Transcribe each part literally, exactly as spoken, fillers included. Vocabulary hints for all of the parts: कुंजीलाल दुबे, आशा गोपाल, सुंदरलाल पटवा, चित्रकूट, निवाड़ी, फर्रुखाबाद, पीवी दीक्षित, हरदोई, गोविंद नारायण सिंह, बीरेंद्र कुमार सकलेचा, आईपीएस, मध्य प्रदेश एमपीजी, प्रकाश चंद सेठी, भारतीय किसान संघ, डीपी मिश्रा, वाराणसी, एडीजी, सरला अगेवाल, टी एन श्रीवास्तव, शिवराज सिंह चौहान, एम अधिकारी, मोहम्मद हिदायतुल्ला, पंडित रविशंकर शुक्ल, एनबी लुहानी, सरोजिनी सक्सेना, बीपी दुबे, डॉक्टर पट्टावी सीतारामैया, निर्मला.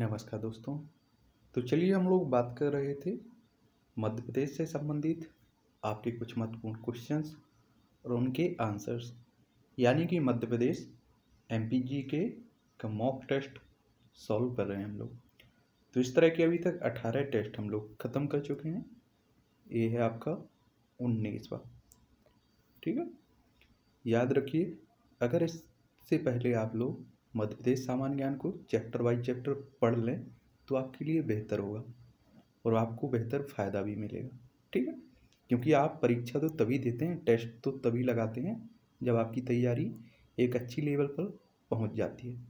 नमस्कार दोस्तों, तो चलिए हम लोग बात कर रहे थे मध्य प्रदेश से संबंधित आपके कुछ महत्वपूर्ण क्वेश्चंस और उनके आंसर्स, यानी कि मध्य प्रदेश एमपीजी के मॉक टेस्ट सॉल्व कर रहे हैं हम लोग। तो इस तरह के अभी तक अठारह टेस्ट हम लोग ख़त्म कर चुके हैं, ये है आपका उन्नीसवा। ठीक है, याद रखिए, अगर इससे पहले आप लोग मध्य प्रदेश सामान्य ज्ञान को चैप्टर बाई चैप्टर पढ़ लें तो आपके लिए बेहतर होगा और आपको बेहतर फ़ायदा भी मिलेगा। ठीक है, क्योंकि आप परीक्षा तो तभी देते हैं, टेस्ट तो तभी लगाते हैं जब आपकी तैयारी एक अच्छी लेवल पर पहुंच जाती है।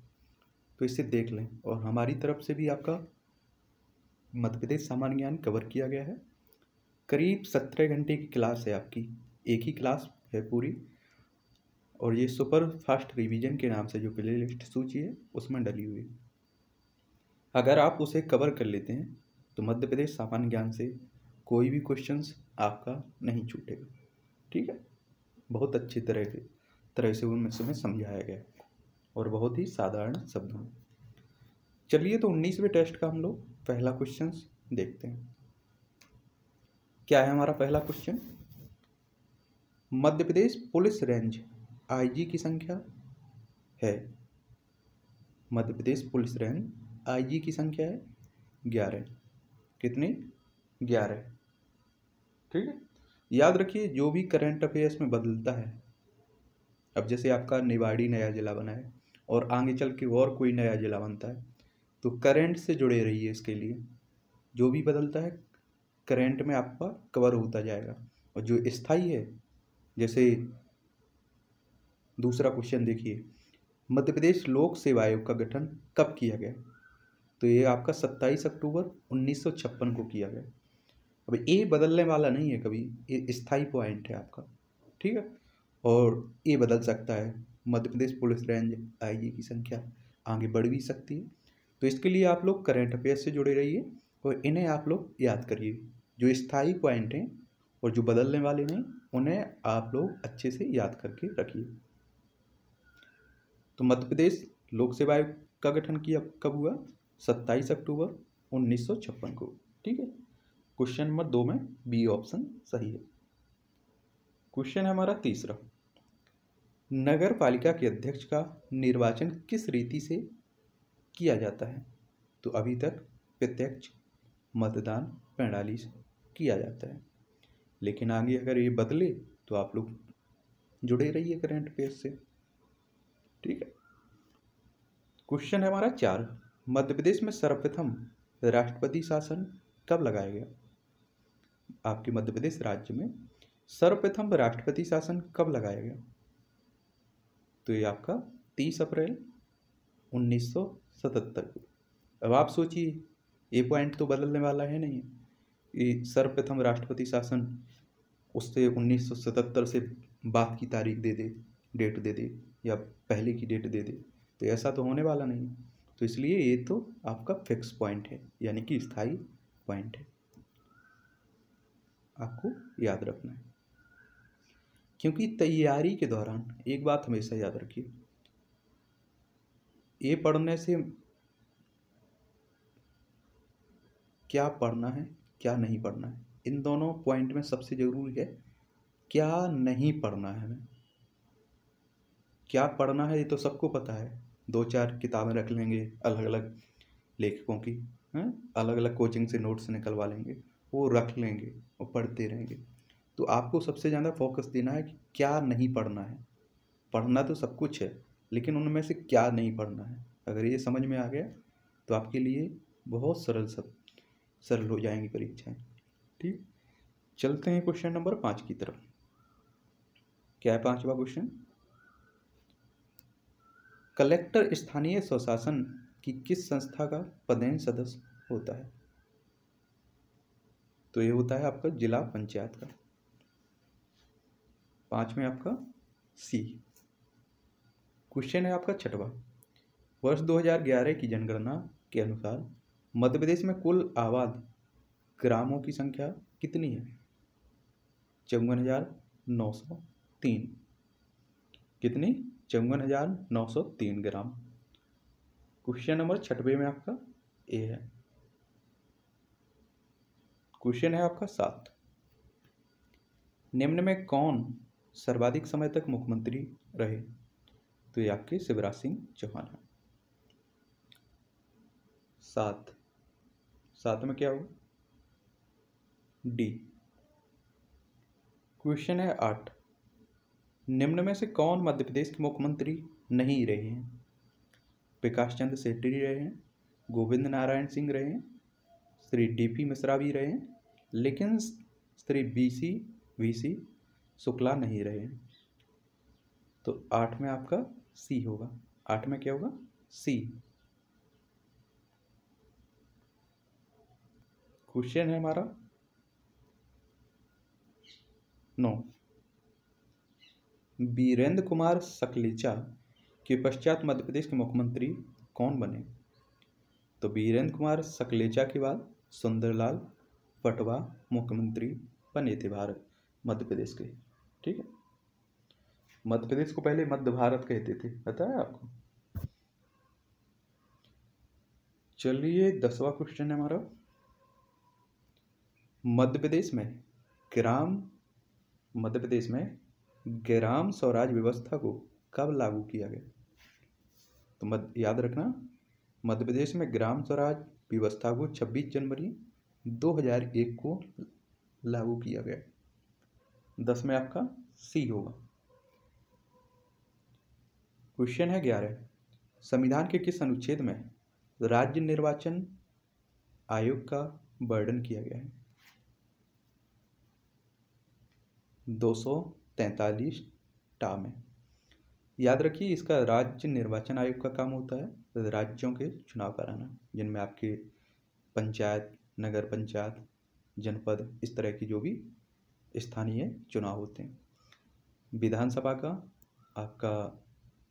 तो इसे देख लें, और हमारी तरफ से भी आपका मध्य प्रदेश सामान्य ज्ञान कवर किया गया है। करीब सत्रह घंटे की क्लास है आपकी, एक ही क्लास है पूरी, और ये सुपर फास्ट रिवीजन के नाम से जो प्ले लिस्ट सूची है उसमें डली हुई है। अगर आप उसे कवर कर लेते हैं तो मध्य प्रदेश सामान्य ज्ञान से कोई भी क्वेश्चंस आपका नहीं छूटेगा। ठीक है, बहुत अच्छी तरह से तरह से उनमें से समझाया गया है और बहुत ही साधारण शब्दों में। चलिए, तो उन्नीसवें टेस्ट का हम लोग पहला क्वेश्चन देखते हैं। क्या है हमारा पहला question? Madhya Pradesh police range IG की संख्या है, Madhya Pradesh police range IG की संख्या है ग्यारह। कितनी? ग्यारह। ठीक है, याद रखिए, जो भी करंट अफेयर्स में बदलता है, अब जैसे आपका निवाड़ी नया जिला बना है और आगे चल के और कोई नया जिला बनता है, तो करंट से जुड़े रहिए। इसके लिए जो भी बदलता है करंट में आपका कवर होता जाएगा, और जो स्थायी है, जैसे दूसरा क्वेश्चन देखिए, मध्य प्रदेश लोक सेवा आयोग का गठन कब किया गया? तो ये आपका सत्ताईस अक्टूबर उन्नीस सौ छप्पन को किया गया। अब ये बदलने वाला नहीं है कभी, ये स्थायी पॉइंट है आपका। ठीक है, और ये बदल सकता है। Madhya Pradesh police range IG की संख्या आगे बढ़ भी सकती है, तो इसके लिए आप लोग करंट अफेयर्स से जुड़े रहिए और इन्हें आप लोग याद करिए। जो स्थायी पॉइंट हैं और जो बदलने वाले नहीं, उन्हें आप लोग अच्छे से याद करके रखिए। तो मध्य प्रदेश लोक सेवा आयोग का गठन किया कब हुआ? सत्ताईस अक्टूबर उन्नीस सौ छप्पन को। ठीक है, क्वेश्चन नंबर दो में बी ऑप्शन सही है। क्वेश्चन हमारा तीसरा, नगर पालिका के अध्यक्ष का निर्वाचन किस रीति से किया जाता है? तो अभी तक प्रत्यक्ष मतदान प्रणाली से किया जाता है, लेकिन आगे अगर ये बदले तो आप लोग जुड़े रहिए करंट अफेयर से। ठीक है, क्वेश्चन है हमारा चार, मध्य प्रदेश में सर्वप्रथम राष्ट्रपति शासन कब लगाया गया? आपके मध्य प्रदेश राज्य में सर्वप्रथम राष्ट्रपति शासन कब लगाया गया? तो ये आपका तीस अप्रैल उन्नीस सौ सतहत्तर को। अब आप सोचिए, ये पॉइंट तो बदलने वाला है नहीं, ये सर्वप्रथम राष्ट्रपति शासन उससे उन्नीस सौ सतहत्तर से बाद की तारीख दे दे डेट दे दे या पहले की डेट दे दे, तो ऐसा तो होने वाला नहीं, तो इसलिए ये तो आपका फिक्स पॉइंट है, यानी कि स्थायी पॉइंट है, आपको याद रखना है। क्योंकि तैयारी के दौरान एक बात हमेशा याद रखिए, ये पढ़ने से क्या पढ़ना है क्या नहीं पढ़ना है, इन दोनों पॉइंट में सबसे ज़रूरी है क्या नहीं पढ़ना है हमें। क्या पढ़ना है ये तो सबको पता है, दो चार किताबें रख लेंगे अलग अलग लेखकों की, अलग अलग कोचिंग से नोट्स निकलवा लेंगे, वो रख लेंगे और पढ़ते रहेंगे। तो आपको सबसे ज़्यादा फोकस देना है कि क्या नहीं पढ़ना है। पढ़ना तो सब कुछ है, लेकिन उनमें से क्या नहीं पढ़ना है, अगर ये समझ में आ गया तो आपके लिए बहुत सरल सब सरल हो जाएंगी परीक्षाएँ। ठीक, चलते हैं क्वेश्चन नंबर पाँच की तरफ। क्या है पाँचवा क्वेश्चन? कलेक्टर स्थानीय स्वशासन की किस संस्था का पदेन सदस्य होता है? तो ये होता है आपका जिला पंचायत का। पाँच में आपका सी। क्वेश्चन है आपका छठवा, वर्ष दो हज़ार ग्यारह की जनगणना के अनुसार मध्य प्रदेश में कुल आबाद ग्रामों की संख्या कितनी है? चौवन हज़ार नौ सौ तीन। कितनी? चौवन हज़ार नौ सौ तीन ग्राम। क्वेश्चन नंबर छठवे में आपका ए है। क्वेश्चन है आपका सात, निम्न में कौन सर्वाधिक समय तक मुख्यमंत्री रहे? तो ये आपके शिवराज सिंह चौहान है। सात सात में क्या होगा? डी। क्वेश्चन है आठ, निम्न में से कौन मध्य प्रदेश के मुख्यमंत्री नहीं रहे हैं? प्रकाश चंद सेठी रहे हैं, गोविंद नारायण सिंह रहे हैं, श्री डीपी मिश्रा भी रहे हैं, लेकिन श्री बीसी वीसी शुक्ला नहीं रहे हैं। तो आठ में आपका सी होगा। आठ में क्या होगा? सी। क्वेश्चन है हमारा नौ, बीरेंद्र कुमार सकलेचा के पश्चात मध्य प्रदेश के मुख्यमंत्री कौन बने? तो बीरेंद्र कुमार सकलेचा के बाद सुंदरलाल पटवा मुख्यमंत्री बने थे भारत मध्य प्रदेश के। ठीक है, मध्य प्रदेश को पहले मध्य भारत कहते थे, पता है आपको। चलिए दसवां क्वेश्चन है हमारा, मध्य प्रदेश में ग्राम मध्य प्रदेश में ग्राम स्वराज व्यवस्था को कब लागू किया गया? तो मत, याद रखना, मध्य प्रदेश में ग्राम स्वराज व्यवस्था को छब्बीस जनवरी दो हज़ार एक को लागू किया गया। दस में आपका सी होगा। क्वेश्चन है ग्यारह, संविधान के किस अनुच्छेद में राज्य निर्वाचन आयोग का वर्णन किया गया है? दो सौ तैंतालीस टा में। याद रखिए, इसका राज्य निर्वाचन आयोग का काम होता है राज्यों के चुनाव कराना, जिनमें आपके पंचायत, नगर पंचायत, जनपद, इस तरह की जो भी स्थानीय चुनाव होते हैं। विधानसभा का आपका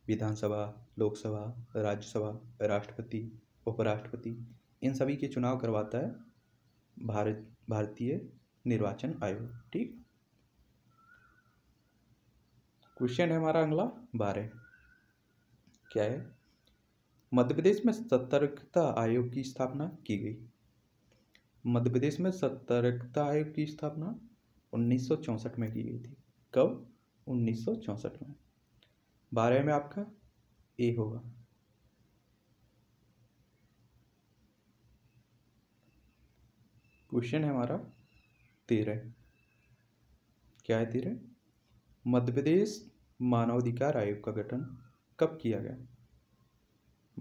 विधानसभा, लोकसभा, राज्यसभा, राष्ट्रपति, उपराष्ट्रपति, इन सभी के चुनाव करवाता है भारत भारतीय निर्वाचन आयोग। ठीक। क्वेश्चन है हमारा अगला बारह, क्या है? मध्य प्रदेश में सतर्कता आयोग की स्थापना की गई। मध्य प्रदेश में सतर्कता आयोग की स्थापना उन्नीस सौ चौंसठ में की गई थी। कब? उन्नीस सौ चौंसठ में। बारह में आपका ए होगा। क्वेश्चन है हमारा तेरह, क्या है? तेरह, मध्य प्रदेश मानवाधिकार आयोग का गठन कब किया गया?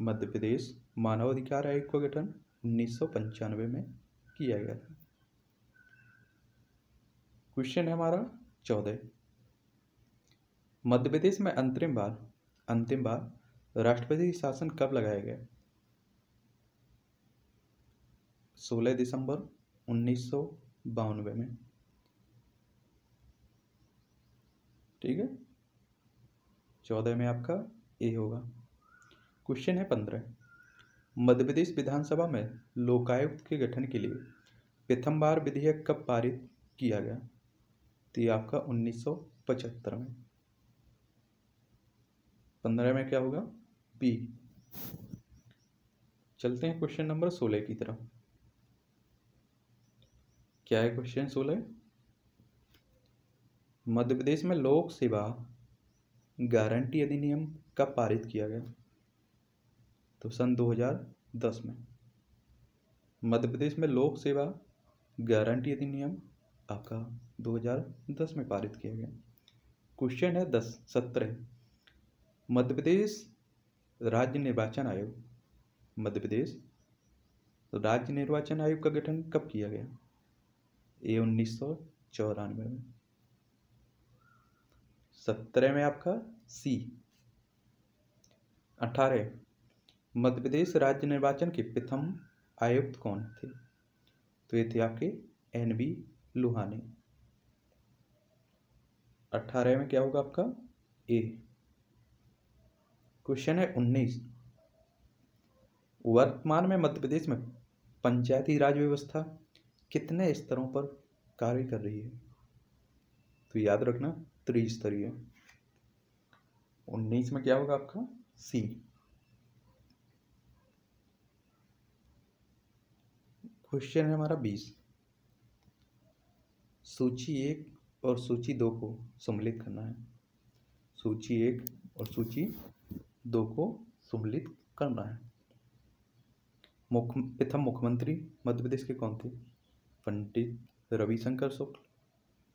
मध्य प्रदेश मानवाधिकार आयोग का गठन उन्नीस सौ पंचानवे में किया गया था। क्वेश्चन है हमारा चौदह, मध्य प्रदेश में अंतिम बार अंतिम बार राष्ट्रपति शासन कब लगाया गया? सोलह दिसंबर उन्नीस सौ बानवे में। ठीक है, चौदह में आपका ए होगा। क्वेश्चन है पंद्रह, मध्य प्रदेश विधानसभा में लोकायुक्त के गठन के लिए प्रथम बार विधेयक कब पारित किया गया? तो ये आपका उन्नीस सौ पचहत्तर में। पंद्रह में क्या होगा? बी। चलते हैं क्वेश्चन नंबर सोलह की तरफ। क्या है क्वेश्चन सोलह? मध्य प्रदेश में लोक सेवा गारंटी अधिनियम कब पारित किया गया? तो सन दो हज़ार दस में। मध्य प्रदेश में लोक सेवा गारंटी अधिनियम आपका दो हज़ार दस में पारित किया गया। क्वेश्चन है दस सत्रह, मध्य प्रदेश राज्य निर्वाचन आयोग मध्य प्रदेश राज्य निर्वाचन आयोग का गठन कब किया गया? ये उन्नीस सौ चौरानवे में। सत्रह में आपका सी। अठारह, मध्य प्रदेश राज्य निर्वाचन के प्रथम आयुक्त कौन थे? तो ये थे आपके एनबी लुहानी। अठारह में क्या होगा आपका? ए। क्वेश्चन है उन्नीस, वर्तमान में मध्य प्रदेश में पंचायती राज व्यवस्था कितने स्तरों पर कार्य कर रही है? तो याद रखना, त्रिस्तरीय। उन्नीस में क्या होगा आपका? सी। क्वेश्चन है हमारा बीस। सूची एक और सूची दो को सम्मिलित करना है। सूची एक और सूची दो को सम्मिलित करना है। मुख्य प्रथम मुख्यमंत्री मध्य प्रदेश के कौन थे? पंडित रविशंकर शुक्ल।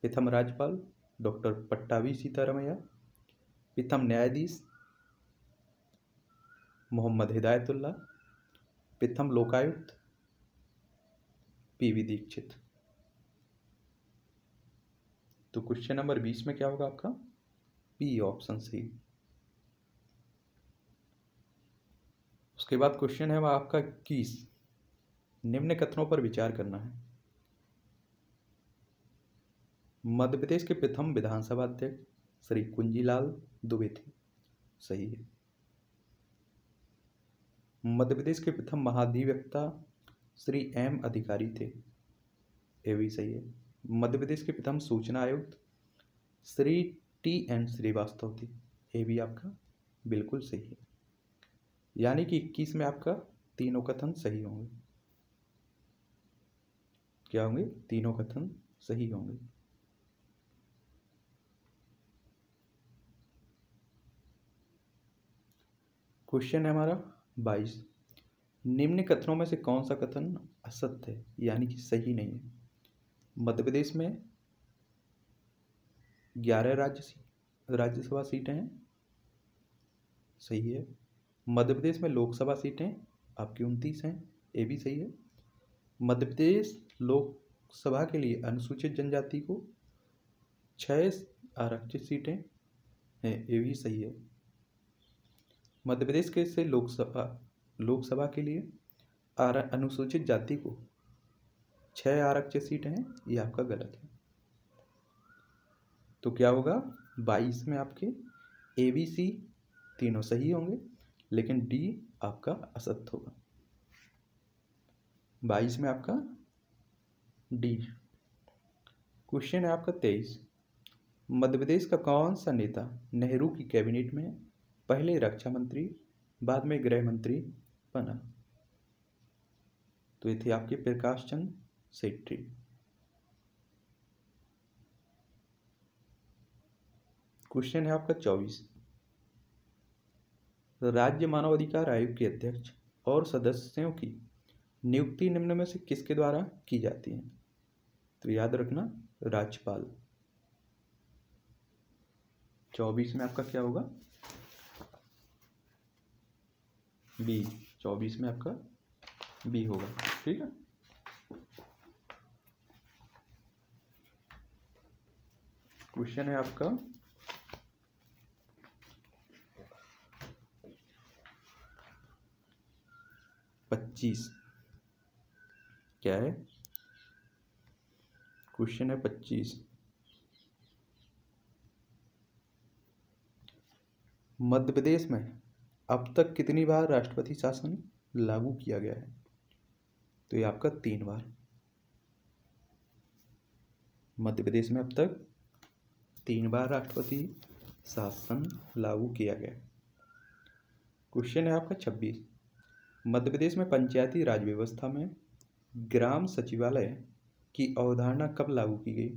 प्रथम राज्यपाल डॉक्टर पट्टावी सीतारामैया। प्रथम न्यायाधीश मोहम्मद हिदायतुल्ला। प्रथम लोकायुक्त पीवी दीक्षित। तो क्वेश्चन नंबर बीस में क्या होगा आपका? पी ऑप्शन सही। उसके बाद क्वेश्चन है वह आपका इक्कीस। निम्न कथनों पर विचार करना है। मध्य प्रदेश के प्रथम विधानसभा अध्यक्ष श्री कुंजीलाल दुबे थे, सही है। मध्य प्रदेश के प्रथम महाधिवक्ता श्री एम अधिकारी थे, ये भी सही है। मध्य प्रदेश के प्रथम सूचना आयुक्त श्री टी एन श्रीवास्तव थे, ये भी आपका बिल्कुल सही है। यानी कि इक्कीस में आपका तीनों कथन सही होंगे। क्या होंगे? तीनों कथन सही होंगे। क्वेश्चन है हमारा बाईस। निम्न कथनों में से कौन सा कथन असत्य है, यानी कि सही नहीं है? मध्य प्रदेश में ग्यारह राज्य राज्यसभा सीटें हैं, सही है। मध्य प्रदेश में लोकसभा सीटें आपकी उनतीस हैं, ये भी सही है। मध्य प्रदेश लोकसभा के लिए अनुसूचित जनजाति को छः आरक्षित सीटें हैं, ये भी सही है। मध्य प्रदेश के से लोकसभा लोकसभा के लिए आर अनुसूचित जाति को छः आरक्षित सीटें हैं, ये आपका गलत है। तो क्या होगा? बाईस में आपके ए बी सी तीनों सही होंगे, लेकिन डी आपका असत्य होगा। बाईस में आपका डी। क्वेश्चन है आपका तेईस। मध्य प्रदेश का कौन सा नेता नेहरू की कैबिनेट में पहले रक्षा मंत्री बाद में गृह मंत्री बना? तो ये थे आपके प्रकाश चंद सेठी। क्वेश्चन है आपका चौबीस। राज्य मानवाधिकार आयोग के अध्यक्ष और सदस्यों की नियुक्ति निम्न में से किसके द्वारा की जाती है? तो याद रखना राज्यपाल। चौबीस में आपका क्या होगा? बी। चौबीस में आपका बी होगा, ठीक है। क्वेश्चन है आपका पच्चीस। क्या है? क्वेश्चन है पच्चीस। मध्य प्रदेश में अब तक कितनी बार राष्ट्रपति शासन लागू किया गया है? तो ये आपका तीन बार। मध्य प्रदेश में अब तक तीन बार राष्ट्रपति शासन लागू किया गया। क्वेश्चन है आपका छब्बीस। मध्य प्रदेश में पंचायती राज व्यवस्था में ग्राम सचिवालय की अवधारणा कब लागू की गई?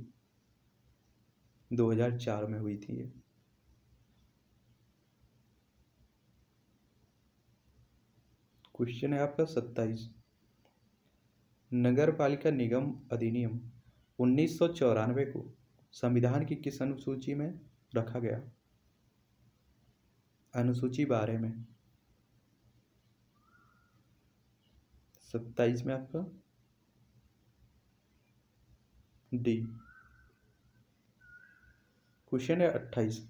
दो हज़ार चार में हुई थी ये। क्वेश्चन है आपका सत्ताईस। नगर पालिका निगम अधिनियम उन्नीस सौ चौरानवे को संविधान की किस अनुसूची में रखा गया? अनुसूची बारह में। सत्ताईस में आपका डी। क्वेश्चन है अट्ठाईस।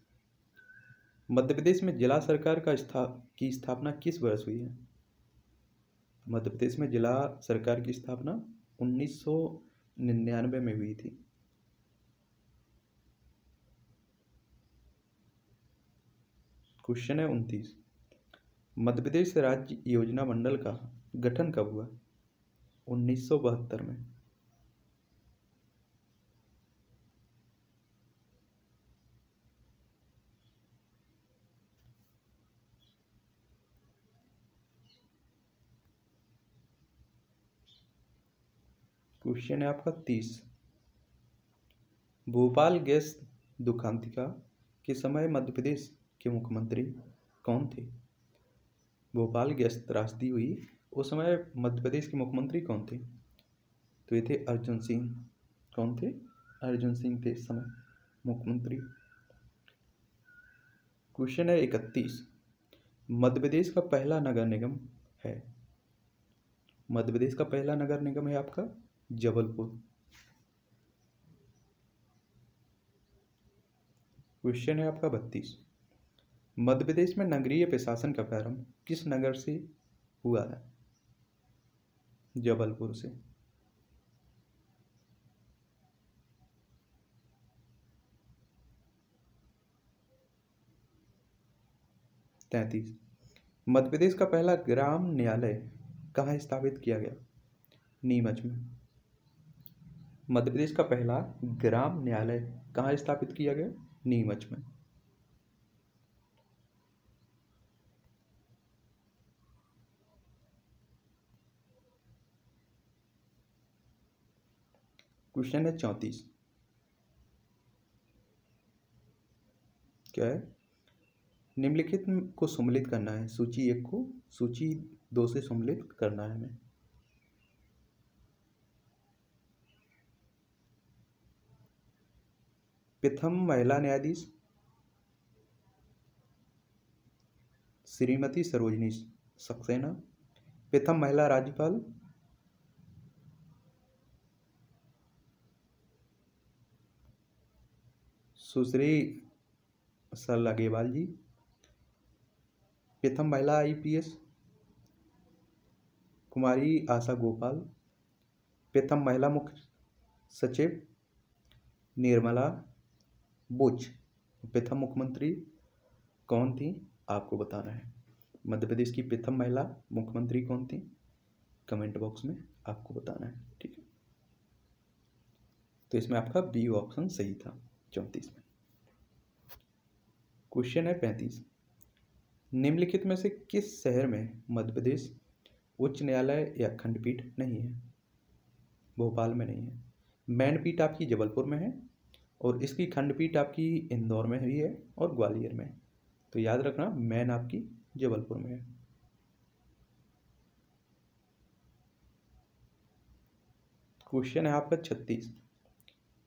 मध्य प्रदेश में जिला सरकार का स्थाप की स्थापना किस वर्ष हुई है? मध्य प्रदेश में जिला सरकार की स्थापना उन्नीस सौ निन्यानवे में हुई थी। क्वेश्चन है उनतीस। मध्य प्रदेश राज्य योजना मंडल का गठन कब हुआ? उन्नीस सौ बहत्तर में। क्वेश्चन है आपका तीस। भोपाल गैस दुखांतिका के समय मध्य प्रदेश के मुख्यमंत्री कौन थे? भोपाल गैस त्रासदी हुई उस समय मध्य प्रदेश के मुख्यमंत्री कौन थे? तो ये थे अर्जुन सिंह। कौन थे? अर्जुन सिंह थे इस समय मुख्यमंत्री। क्वेश्चन है इकतीस। मध्य प्रदेश का पहला नगर निगम है, मध्य प्रदेश का पहला नगर निगम है आपका जबलपुर। क्वेश्चन है आपका बत्तीस। मध्य प्रदेश में नगरीय प्रशासन का प्रारंभ किस नगर से हुआ है? जबलपुर से। तैंतीस। मध्य प्रदेश का पहला ग्राम न्यायालय कहाँ स्थापित किया गया? नीमच में। मध्य प्रदेश का पहला ग्राम न्यायालय कहाँ स्थापित किया गया? नीमच में। क्वेश्चन है चौंतीस। क्या है? निम्नलिखित को सम्मिलित करना है। सूची एक को सूची दो से सम्मिलित करना है हमें। प्रथम महिला न्यायाधीश श्रीमती सरोजिनी सक्सेना, प्रथम महिला राज्यपाल सुश्री सरला अगेवाल जी, प्रथम महिला आईपीएस कुमारी आशा गोपाल, प्रथम महिला मुख्य सचिव निर्मला बुच। प्रथम मुख्यमंत्री कौन थी आपको बताना है। मध्य प्रदेश की प्रथम महिला मुख्यमंत्री कौन थी कमेंट बॉक्स में आपको बताना है, ठीक है। तो इसमें आपका बी ऑप्शन सही था चौंतीस में। क्वेश्चन है पैंतीस। निम्नलिखित में से किस शहर में मध्य प्रदेश उच्च न्यायालय या खंडपीठ नहीं है? भोपाल में नहीं है। मैनपीठ आपकी जबलपुर में है और इसकी खंडपीठ आपकी इंदौर में भी है और ग्वालियर में। तो याद रखना मैन आपकी जबलपुर में है। क्वेश्चन है आपका छत्तीस।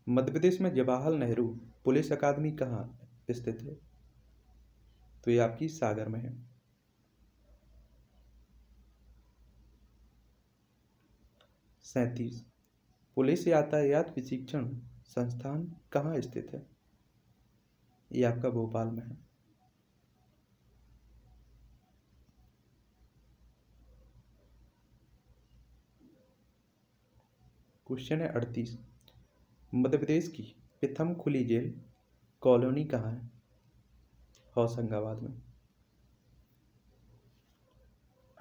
मध्य प्रदेश में जवाहरलाल नेहरू पुलिस अकादमी कहाँ स्थित है? तो ये आपकी सागर में है। सैंतीस। पुलिस यातायात प्रशिक्षण संस्थान कहाँ स्थित है? ये आपका भोपाल में है। क्वेश्चन है अड़तीस। मध्य प्रदेश की प्रथम खुली जेल कॉलोनी कहाँ है? होशंगाबाद में।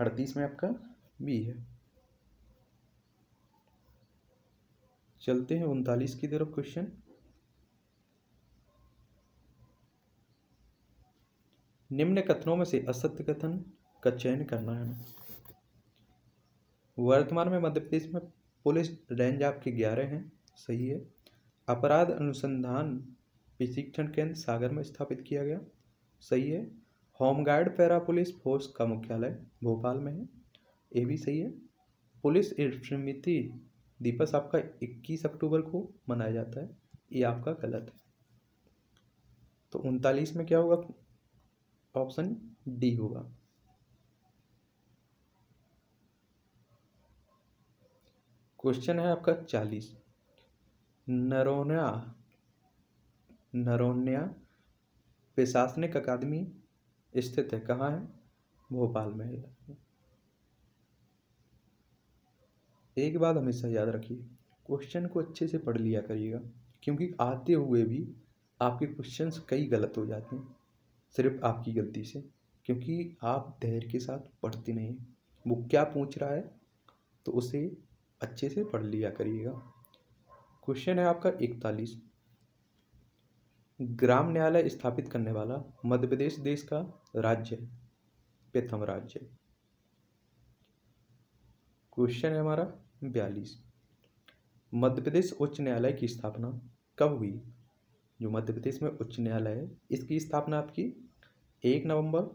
अड़तीस में आपका बी है। चलते हैं उनतालीस की तरफ। क्वेश्चन निम्न कथनों में से असत्य कथन का चयन करना है। वर्तमान में मध्य प्रदेश में पुलिस रेंज आपके ग्यारह हैं, सही है। अपराध अनुसंधान प्रशिक्षण केंद्र सागर में स्थापित किया गया, सही है। होमगार्ड पैरा पुलिस फोर्स का मुख्यालय भोपाल में है, ये भी सही है। पुलिस स्मृति दिवस आपका इक्कीस अक्टूबर को मनाया जाता है, ये आपका गलत है। तो उनतालीस में क्या होगा? ऑप्शन डी होगा। क्वेश्चन है आपका चालीस। नरोन्या नरोन्या प्रशासनिक अकादमी स्थित है, कहाँ है? भोपाल में है। एक बात हमेशा याद रखिए, क्वेश्चन को अच्छे से पढ़ लिया करिएगा, क्योंकि आते हुए भी आपके क्वेश्चंस कई गलत हो जाते हैं सिर्फ आपकी गलती से, क्योंकि आप धैर्य के साथ पढ़ते नहीं। वो क्या पूछ रहा है तो उसे अच्छे से पढ़ लिया करिएगा। क्वेश्चन है आपका इकतालीस। ग्राम न्यायालय स्थापित करने वाला मध्य प्रदेश देश का राज्य है, प्रथम राज्य। क्वेश्चन है हमारा बयालीस। मध्य प्रदेश उच्च न्यायालय की स्थापना कब हुई? जो मध्य प्रदेश में उच्च न्यायालय है, इसकी स्थापना आपकी एक नवंबर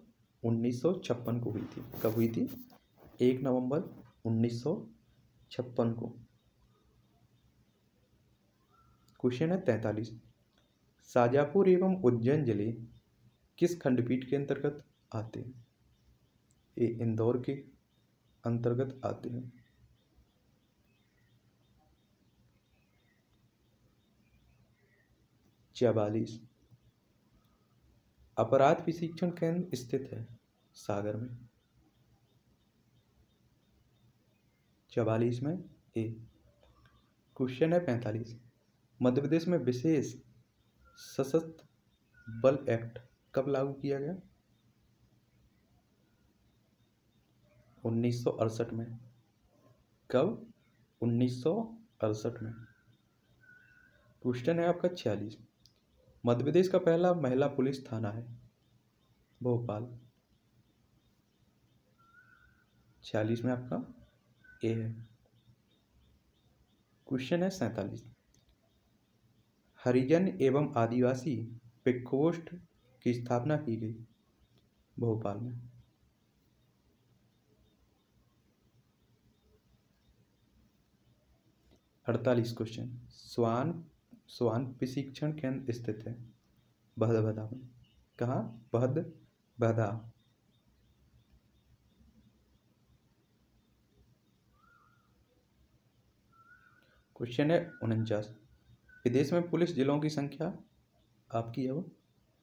उन्नीस सौ छप्पन को हुई थी। कब हुई थी? एक नवंबर उन्नीस सौ छप्पन को। क्वेश्चन है तैंतालीस, शाजापुर एवं उज्जैन जिले किस खंडपीठ के अंतर्गत आते हैं? ये इंदौर के अंतर्गत आते हैं। चवालीस, अपराध प्रशिक्षण केंद्र स्थित है सागर में। चवालीस में ए। क्वेश्चन है पैंतालीस, मध्य प्रदेश में विशेष सशस्त्र बल एक्ट कब लागू किया गया? उन्नीस सौ अड़सठ में। कब? उन्नीस सौ अड़सठ में। क्वेश्चन है आपका छियालीस, मध्य प्रदेश का पहला महिला पुलिस थाना है भोपाल। छियालीस में आपका ए है। क्वेश्चन है सैंतालीस, हरिजन एवं आदिवासी प्रकोष्ठ की स्थापना की गई भोपाल में। अड़तालीस क्वेश्चन, स्वान स्वान प्रशिक्षण केंद्र स्थित है भदभदा में। कहाँ? भदभदा। क्वेश्चन है उनचास, विदेश में पुलिस जिलों की संख्या आपकी अब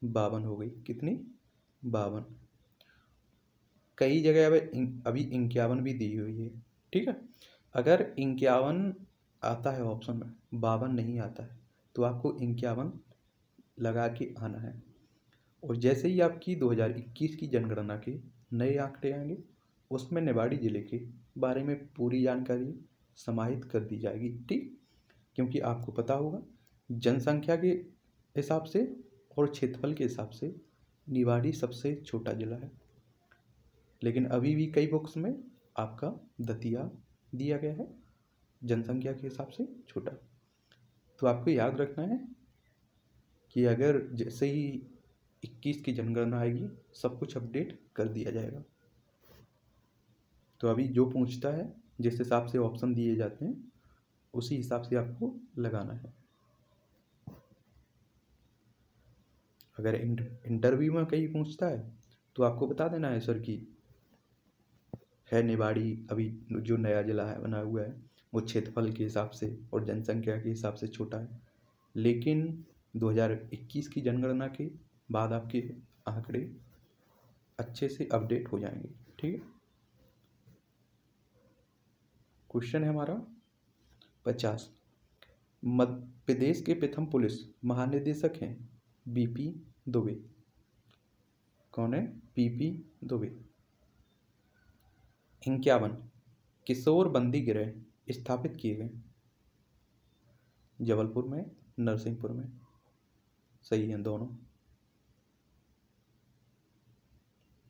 बावन हो गई। कितनी? बावन। कई जगह अब अभी इक्यावन भी दी हुई है, ठीक है। अगर इक्यावन आता है ऑप्शन में, बावन नहीं आता है, तो आपको इक्यावन लगा के आना है। और जैसे ही आपकी दो हज़ार इक्कीस की जनगणना के नए आंकड़े आएंगे, उसमें निवाड़ी जिले के बारे में पूरी जानकारी समाहित कर दी जाएगी, ठीक। क्योंकि आपको पता होगा जनसंख्या के हिसाब से और क्षेत्रफल के हिसाब से निवाड़ी सबसे छोटा जिला है, लेकिन अभी भी कई बुक्स में आपका दतिया दिया गया है जनसंख्या के हिसाब से छोटा। तो आपको याद रखना है कि अगर जैसे ही इक्कीस की जनगणना आएगी, सब कुछ अपडेट कर दिया जाएगा। तो अभी जो पूछता है, जिस हिसाब से ऑप्शन दिए जाते हैं, उसी हिसाब से आपको लगाना है। अगर इंटरव्यू में कहीं पूछता है तो आपको बता देना है सर कि है निवाड़ी अभी जो नया जिला है बना हुआ है, वो क्षेत्रफल के हिसाब से और जनसंख्या के हिसाब से छोटा है, लेकिन दो हज़ार इक्कीस की जनगणना के बाद आपके आंकड़े अच्छे से अपडेट हो जाएंगे, ठीक है। क्वेश्चन है हमारा पचास, मध्य प्रदेश के प्रथम पुलिस महानिदेशक हैं बीपी दुबे। कौन है? बीपी दुबे। इक्यावन, किशोर बंदी गृह स्थापित किए गए जबलपुर में, नरसिंहपुर में। सही हैं दोनों।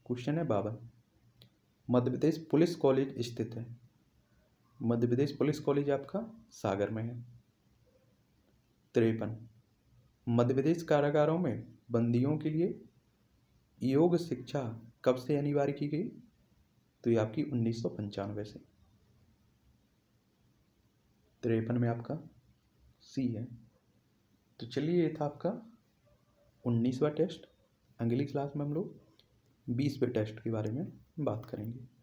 क्वेश्चन है बावन, मध्य प्रदेश पुलिस कॉलेज स्थित है। मध्य प्रदेश पुलिस कॉलेज आपका सागर में है। तिरपन, मध्य प्रदेश कारागारों में बंदियों के लिए योग शिक्षा कब से अनिवार्य की गई? तो ये आपकी उन्नीस सौ पंचानवे से। तिरपन में आपका सी है। तो चलिए, ये था आपका उन्नीसवां टेस्ट। अगली क्लास में हम लोग बीसवें टेस्ट के बारे में बात करेंगे।